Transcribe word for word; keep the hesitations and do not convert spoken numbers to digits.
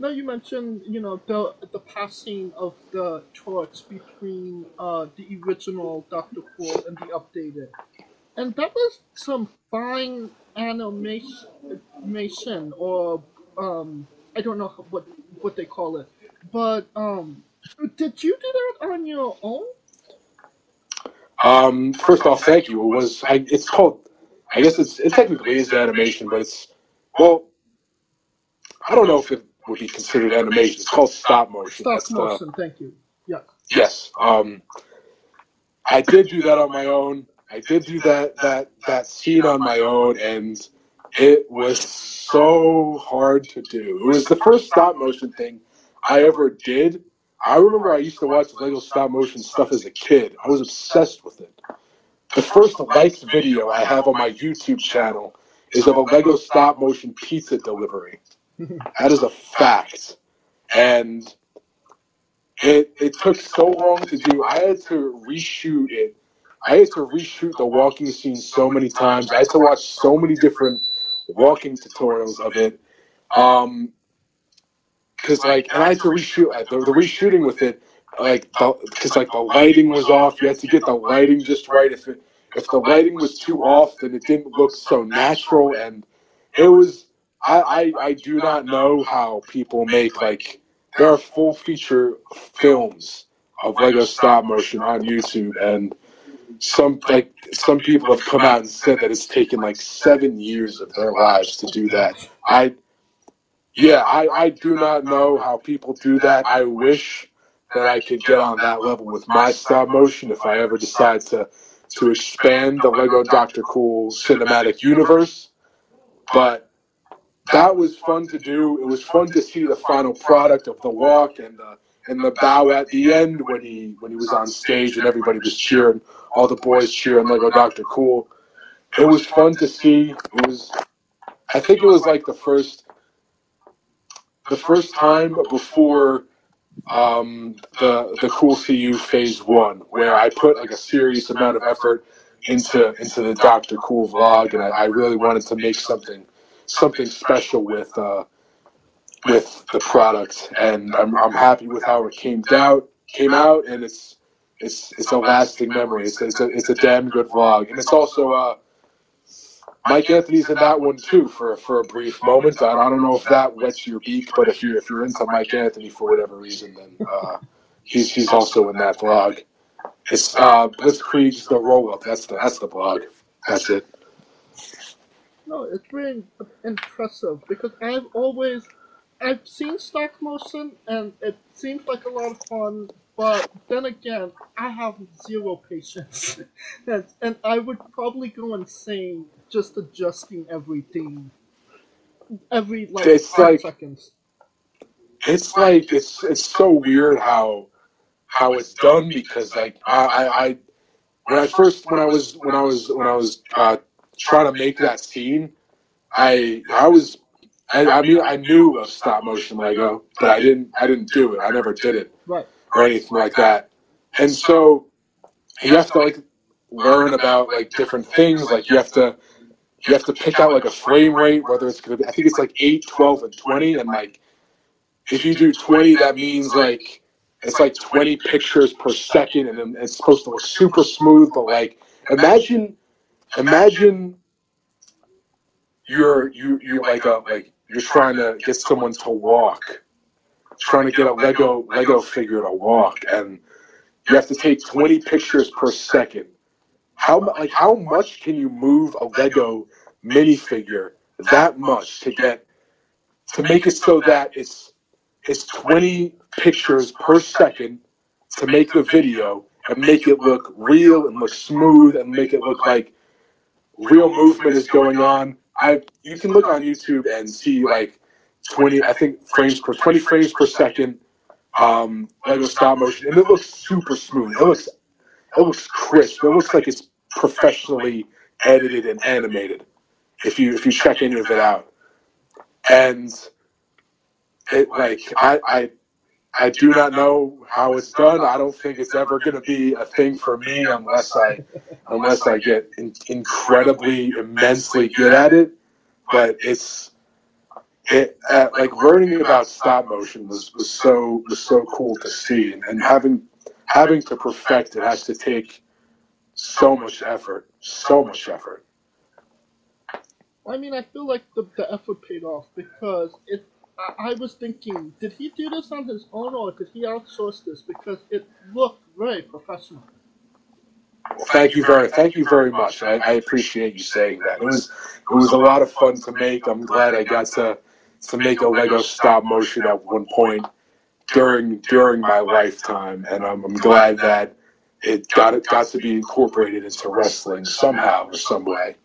Now you mentioned, you know, the the passing of the torch between uh, the original Doctor Cool and the updated, and that was some fine animation, or um, I don't know what what they call it, but um, did you do that on your own? Um, first off, thank you. It was I, it's called, I guess it's it technically is animation, but it's well, I don't know if it would be considered animation. It's called stop motion. Stop That's motion, the, thank you. Yeah. Yes. Um, I did do that on my own. I did do that that that scene on my own, and it was so hard to do. It was the first stop motion thing I ever did. I remember I used to watch Lego stop motion stuff as a kid. I was obsessed with it. The first liked video I have on my YouTube channel is of a Lego stop motion pizza delivery. That is a fact, and it it took so long to do. I had to reshoot it. I had to reshoot the walking scene so many times. I had to watch so many different walking tutorials of it, um, because like, and I had to reshoot the, the reshooting with it, like, because like the lighting was off. You had to get the lighting just right. If it if the lighting was too off, then it didn't look so natural, and it was. I, I, I do not know how people make, like, there are full feature films of Lego stop motion on YouTube, and some, like, some people have come out and said that it's taken, like, seven years of their lives to do that. I, yeah, I, I do not know how people do that. I wish that I could get on that level with my stop motion if I ever decide to, to expand the Lego Doctor Cool cinematic universe, but that was fun to do. It was fun to see the final product of the walk and the and the bow at the end when he when he was on stage and everybody was cheering, all the boys cheering Lego Doctor Cool. It was fun to see. It was, I think it was like the first the first time before um, the the Cool C U Phase One, where I put like a serious amount of effort into into the Doctor Cool vlog, and I, I really wanted to make something. something special with uh, with the product, and I'm I'm happy with how it came out. Came out, and it's it's it's a lasting memory. It's it's a it's a damn good vlog, and it's also uh, Mike Anthony's in that one too for for a brief moment. I, I don't know if that wets your beak, but if you if you're into Mike Anthony for whatever reason, then uh, he's he's also in that vlog. It's uh, it's Kriegs the roll up. That's the that's the vlog. That's it. No, it's really impressive because I've always, I've seen stop motion and it seems like a lot of fun, but then again, I have zero patience, and, and I would probably go insane just adjusting everything every like it's five like, seconds. It's like it's it's so weird how how it's done because like I I, I when I first when I was when I was when I was. Uh, trying to make that scene, I I was I, I mean I knew of stop motion Lego, but I didn't I didn't do it. I never did it right. or anything like that. And so you have to like learn about like different things. Like you have to you have to pick out like a frame rate, whether it's gonna be I think it's like eight, twelve, and twenty. And like if you do twenty, that means like it's like twenty pictures per second, and it's supposed to look super smooth. But like imagine. Imagine you're you you like a like you're trying to get someone to walk, trying to get a Lego Lego figure to walk, and you have to take twenty pictures per second. How like how much can you move a Lego minifigure that much to get to make it so that it's it's twenty pictures per second to make the video and make it look real and look smooth and make it look like real movement is going on. I you can look on YouTube and see like twenty, I think frames per twenty frames per second, um, Lego stop motion, and it looks super smooth. It looks it looks crisp. It looks like it's professionally edited and animated. If you if you check any of it out, and it like I I I do not know how it's done. I don't think it's ever going to be a thing for me unless I, unless I get in, incredibly, immensely good at it. But it's, it, uh, like learning about stop motion was, was so was so cool to see, and, and having having to perfect it has to take so much effort, so much effort. I mean, I feel like the, the effort paid off, because it. I, I was thinking, did he do this on his own or did he outsource this? Because it looked very professional. Well, thank you very, thank you very much. I, I appreciate you saying that. It was, it was a lot of fun to make. I'm glad I got to, to make a Lego stop motion at one point during during my lifetime, and I'm, I'm glad that it got it got to be incorporated into wrestling somehow or some way.